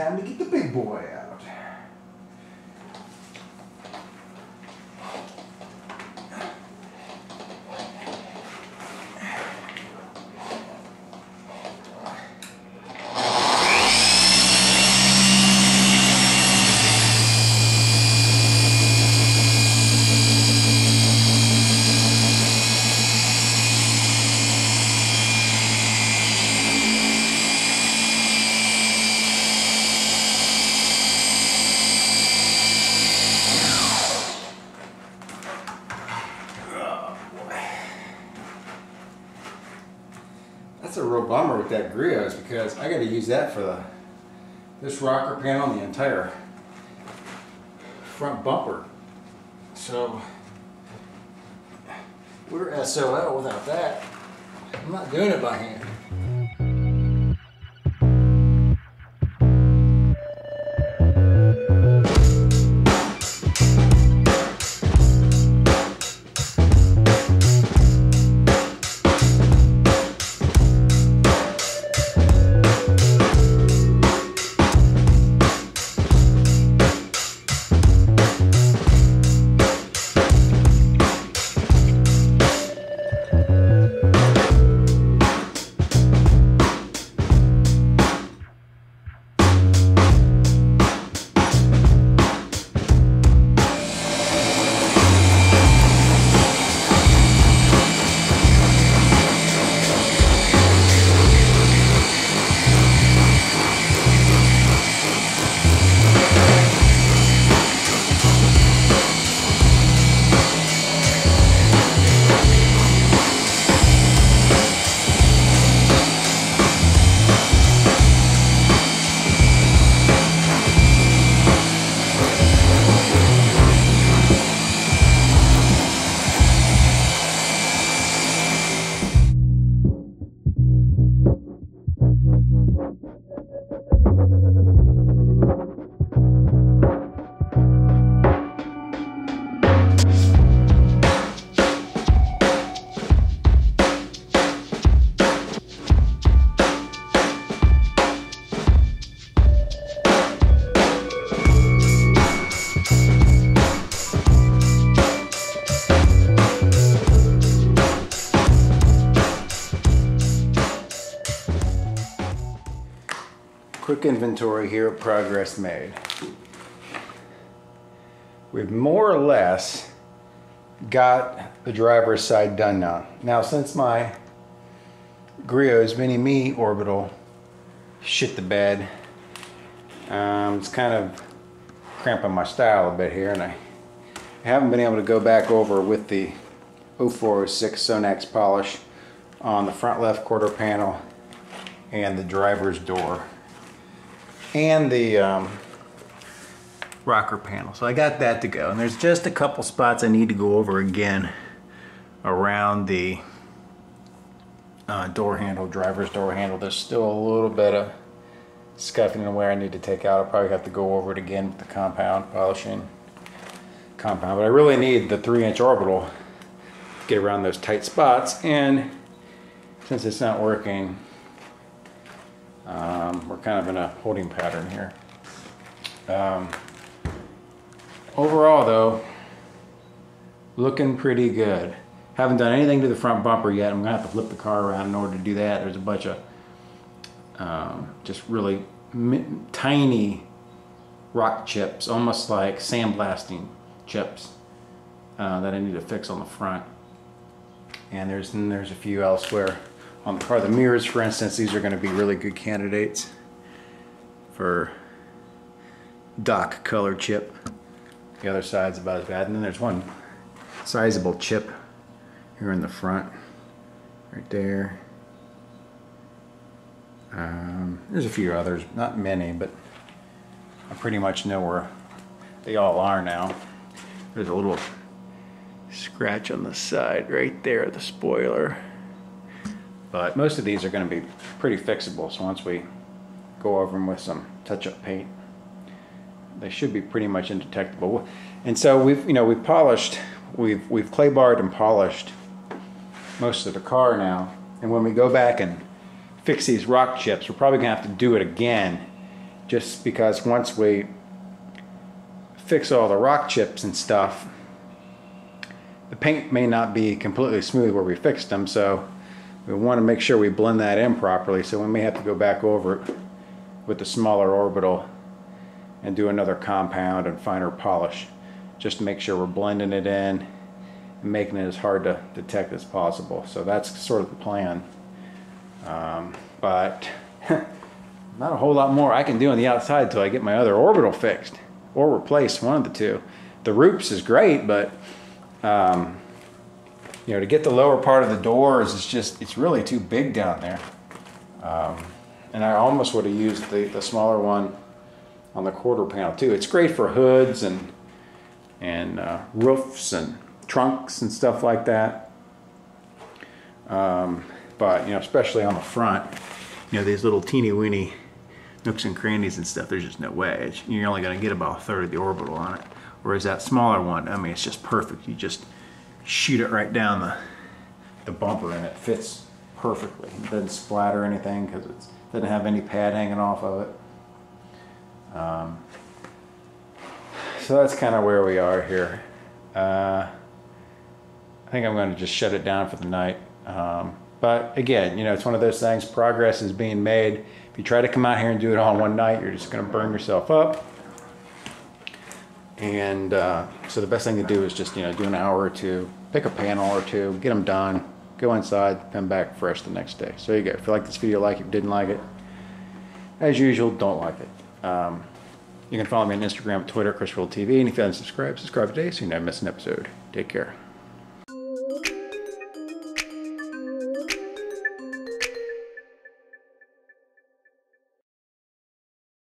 time to get the big boy out. That's a real bummer with that Griot's, because I got to use that for this rocker panel and the entire front bumper. So we're SOL without that. I'm not doing it by hand. Quick inventory here of progress made. We've more or less got the driver's side done now. Now, since my Griot's Mini-Me orbital shit the bed, it's kind of cramping my style a bit here, and I haven't been able to go back over with the 0406 Sonax polish on the front left quarter panel and the driver's door and the rocker panel. So I got that to go, and there's just a couple spots I need to go over again around the door handle, driver's door handle. There's still a little bit of scuffing and wear I need to take out. I'll probably have to go over it again with the compound, polishing compound, but I really need the 3-inch orbital to get around those tight spots, and since it's not working, we're kind of in a holding pattern here. Overall though, looking pretty good. Haven't done anything to the front bumper yet. I'm gonna have to flip the car around in order to do that. There's a bunch of just really tiny rock chips, almost like sandblasting chips, that I need to fix on the front. And there's a few elsewhere on the car. The mirrors, for instance, these are going to be really good candidates for dock color chip. The other side's about as bad, and then there's one sizable chip here in the front, right there. There's a few others, not many, but I pretty much know where they all are now. There's a little scratch on the side right there, the spoiler. But most of these are going to be pretty fixable, so once we go over them with some touch-up paint, they should be pretty much indetectable. And so we've polished, we've clay barred and polished most of the car now. And when we go back and fix these rock chips, we're probably going to have to do it again just because once we fix all the rock chips and stuff, the paint may not be completely smooth where we fixed them, so we want to make sure we blend that in properly, so we may have to go back over it with the smaller orbital and do another compound and finer polish, just to make sure we're blending it in and making it as hard to detect as possible. So that's sort of the plan, but not a whole lot more I can do on the outside until I get my other orbital fixed or replace one of the two. The Rupes is great, but you know, to get the lower part of the doors is just, it's really too big down there. And I almost would have used the smaller one on the quarter panel too. It's great for hoods and roofs and trunks and stuff like that. But you know, especially on the front, you know, these little teeny weeny nooks and crannies and stuff, there's just no way. You're only going to get about a third of the orbital on it. Whereas that smaller one, I mean, it's just perfect. You just shoot it right down the bumper and it fits perfectly. It doesn't splatter anything because it doesn't have any pad hanging off of it. So that's kind of where we are here. I think I'm going to just shut it down for the night. But again, you know, it's one of those things, progress is being made. If you try to come out here and do it all in one night, you're just going to burn yourself up. And so the best thing to do is just, you know, do an hour or two, pick a panel or two, get them done, go inside, come back fresh the next day. So there you go. If you like this video, like it. If you didn't like it, as usual, don't like it. You can follow me on Instagram, Twitter, ChrisRealTV, and if you haven't subscribed, subscribe today so you never miss an episode. Take care.